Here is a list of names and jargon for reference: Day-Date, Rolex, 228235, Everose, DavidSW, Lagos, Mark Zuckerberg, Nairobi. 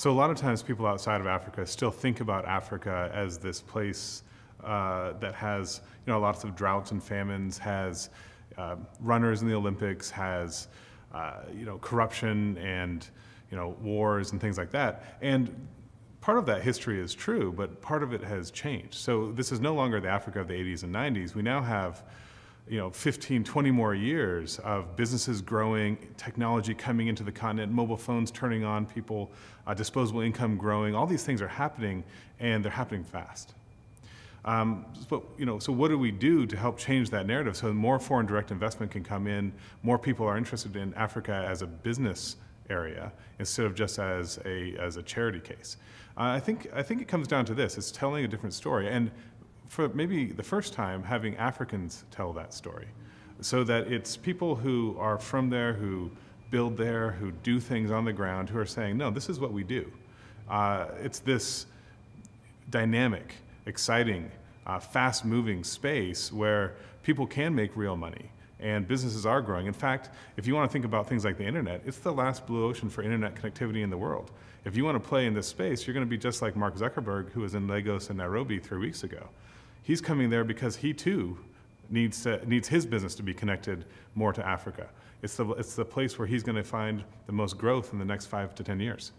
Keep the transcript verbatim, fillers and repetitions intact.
So a lot of times people outside of Africa still think about Africa as this place uh, that has, you know, lots of droughts and famines, has uh, runners in the Olympics, has, uh, you know, corruption and, you know, wars and things like that. And part of that history is true, but part of it has changed. So this is no longer the Africa of the eighties and nineties. We now have, you know, fifteen, twenty more years of businesses growing, technology coming into the continent, mobile phones turning on people, uh, disposable income growing. All these things are happening, and they're happening fast. Um, so, you know, so what do we do to help change that narrative so more foreign direct investment can come in, more people are interested in Africa as a business area instead of just as a, as a charity case? Uh, I think, I think it comes down to this. It's telling a different story. And for maybe the first time, having Africans tell that story, so that it's people who are from there, who build there, who do things on the ground, who are saying, no, this is what we do. Uh, it's this dynamic, exciting, uh, fast-moving space where people can make real money and businesses are growing. In fact, if you want to think about things like the internet, it's the last blue ocean for internet connectivity in the world. If you want to play in this space, you're going to be just like Mark Zuckerberg, who was in Lagos and Nairobi three weeks ago. He's coming there because he too needs, to, needs his business to be connected more to Africa. It's the, it's the place where he's going to find the most growth in the next five to ten years.